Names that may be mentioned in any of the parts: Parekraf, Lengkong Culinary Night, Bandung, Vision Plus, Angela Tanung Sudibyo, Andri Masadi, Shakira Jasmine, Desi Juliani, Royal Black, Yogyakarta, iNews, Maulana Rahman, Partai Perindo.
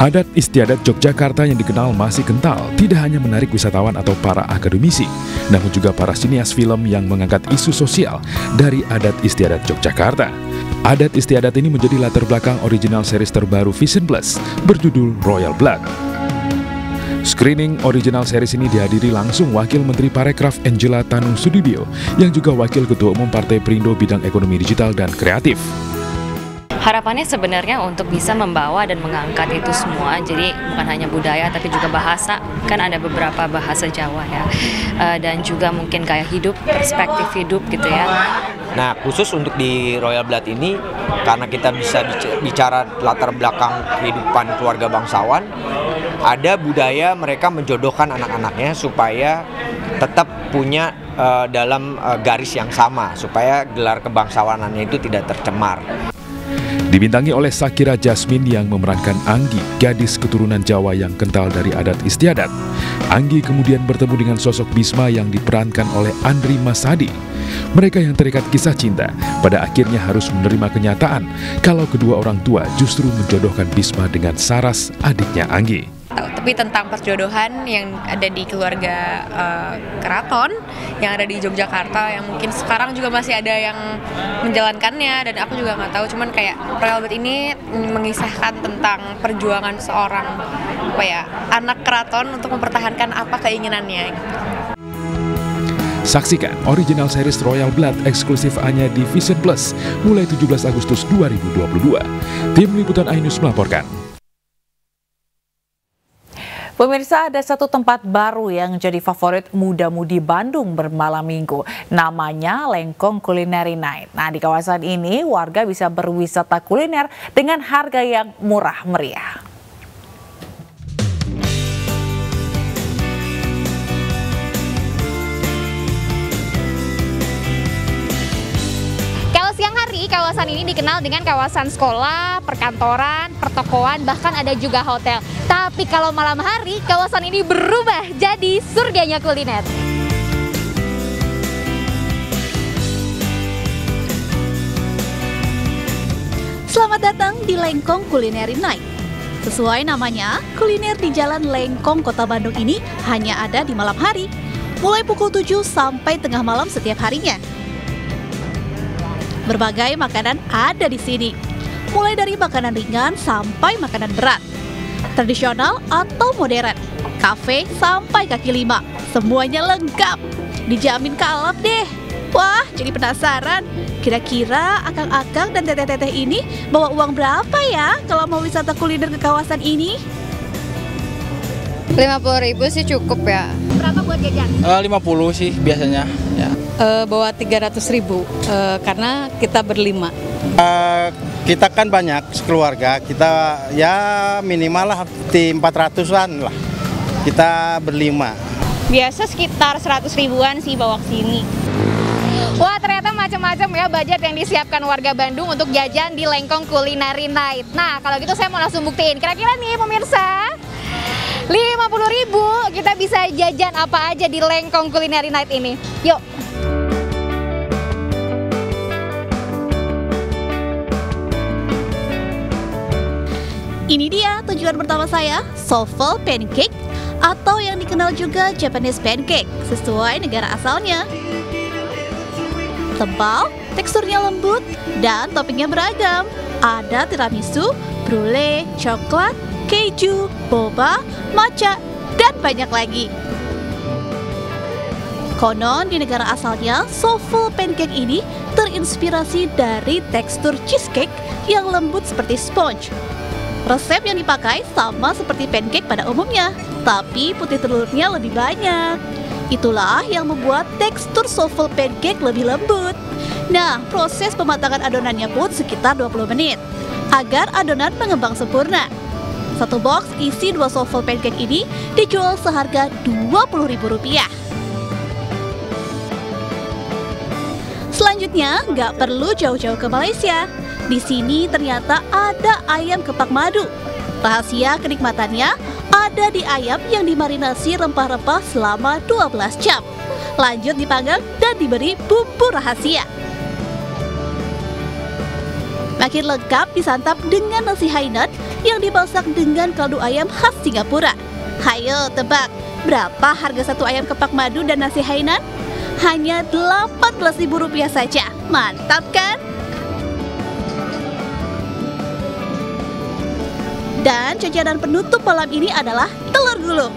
Adat istiadat Yogyakarta yang dikenal masih kental tidak hanya menarik wisatawan atau para akademisi, namun juga para sinias film yang mengangkat isu sosial dari adat istiadat Yogyakarta. Adat istiadat ini menjadi latar belakang original series terbaru Vision Plus berjudul Royal Black. Screening original series ini dihadiri langsung Wakil Menteri Parekraf Angela Tanung Sudibyo yang juga Wakil Ketua Umum Partai Perindo bidang ekonomi digital dan kreatif. Harapannya sebenarnya untuk bisa membawa dan mengangkat itu semua, jadi bukan hanya budaya tapi juga bahasa, kan ada beberapa bahasa Jawa ya, dan juga mungkin gaya hidup, perspektif hidup gitu ya. Nah, khusus untuk di Royal Blood ini, karena kita bisa bicara latar belakang kehidupan keluarga bangsawan, ada budaya mereka menjodohkan anak-anaknya supaya tetap punya dalam garis yang sama, supaya gelar kebangsawanannya itu tidak tercemar. Dibintangi oleh Shakira Jasmine yang memerankan Anggi, gadis keturunan Jawa yang kental dari adat istiadat. Anggi kemudian bertemu dengan sosok Bisma yang diperankan oleh Andri Masadi. Mereka yang terikat kisah cinta, pada akhirnya harus menerima kenyataan kalau kedua orang tua justru menjodohkan Bisma dengan Saras, adiknya Anggi. Tapi tentang perjodohan yang ada di keluarga keraton, yang ada di Yogyakarta, yang mungkin sekarang juga masih ada yang menjalankannya, dan aku juga nggak tahu, cuman kayak Royal Blood ini mengisahkan tentang perjuangan seorang anak keraton untuk mempertahankan apa keinginannya. Saksikan original series Royal Blood eksklusif hanya di Vision Plus mulai 17 Agustus 2022. Tim Liputan iNews melaporkan. Pemirsa, ada satu tempat baru yang jadi favorit muda-mudi Bandung bermalam minggu. Namanya Lengkong Culinary Night. Nah, di kawasan ini warga bisa berwisata kuliner dengan harga yang murah meriah. Kawasan ini dikenal dengan kawasan sekolah, perkantoran, pertokoan, bahkan ada juga hotel. Tapi kalau malam hari, kawasan ini berubah jadi surganya kuliner. Selamat datang di Lengkong Culinary Night. Sesuai namanya, kuliner di Jalan Lengkong Kota Bandung ini hanya ada di malam hari. Mulai pukul 7 sampai tengah malam setiap harinya. Berbagai makanan ada di sini, mulai dari makanan ringan sampai makanan berat, tradisional atau modern, kafe sampai kaki lima, semuanya lengkap, dijamin kalap deh. Wah, jadi penasaran, kira-kira akang-akang dan teteh-teteh ini bawa uang berapa ya kalau mau wisata kuliner ke kawasan ini? 50.000 sih cukup ya. Berapa buat jajan? 50 sih biasanya ya. Bawa 300.000 karena kita berlima. Kita kan banyak sekeluarga, kita ya minimal lah di 400-an lah. Kita berlima. Biasa sekitar 100.000-an sih bawa ke sini. Wah, ternyata macam-macam ya budget yang disiapkan warga Bandung untuk jajan di Lengkong Culinary Night. Nah, kalau gitu saya mau langsung buktiin. Kira-kira nih pemirsa, 50.000 kita bisa jajan apa aja di Lengkong Culinary Night ini. Yuk. Ini dia tujuan pertama saya, soffle pancake atau yang dikenal juga Japanese pancake sesuai negara asalnya. Tebal, teksturnya lembut dan toppingnya beragam. Ada tiramisu, brulee, coklat, keju, boba, matcha, dan banyak lagi. Konon di negara asalnya, soffle pancake ini terinspirasi dari tekstur cheesecake yang lembut seperti sponge. Resep yang dipakai sama seperti pancake pada umumnya, tapi putih telurnya lebih banyak. Itulah yang membuat tekstur soffle pancake lebih lembut. Nah, proses pematangan adonannya pun sekitar 20 menit, agar adonan mengembang sempurna. Satu box isi 2 soffle pancake ini dijual seharga Rp20.000. Selanjutnya, nggak perlu jauh-jauh ke Malaysia. Di sini ternyata ada ayam kepak madu. Rahasia kenikmatannya ada di ayam yang dimarinasi rempah-rempah selama 12 jam. Lanjut dipanggang dan diberi bumbu rahasia. Makin lengkap disantap dengan nasi Hainan yang dimasak dengan kaldu ayam khas Singapura. Hayo tebak, berapa harga satu ayam kepak madu dan nasi Hainan? Hanya Rp18.000 saja. Mantap kan? Dan jajanan penutup malam ini adalah telur gulung.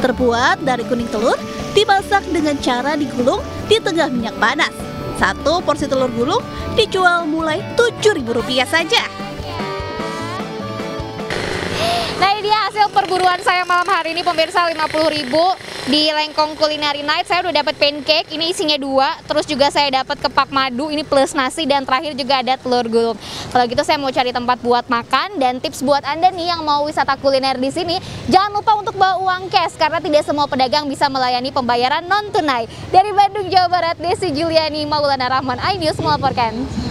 Terbuat dari kuning telur, dimasak dengan cara digulung di tengah minyak panas. Satu porsi telur gulung dijual mulai Rp7.000 saja. Nah, ini dia hasil perburuan saya malam hari ini pemirsa, 50.000 di Lengkong Culinary Night. Saya udah dapat pancake, ini isinya 2, terus juga saya dapat kepak madu, ini plus nasi, dan terakhir juga ada telur gulung. Kalau gitu saya mau cari tempat buat makan, dan tips buat Anda nih yang mau wisata kuliner di sini, jangan lupa untuk bawa uang cash karena tidak semua pedagang bisa melayani pembayaran non tunai. Dari Bandung, Jawa Barat, Desi Juliani, Maulana Rahman, iNews melaporkan.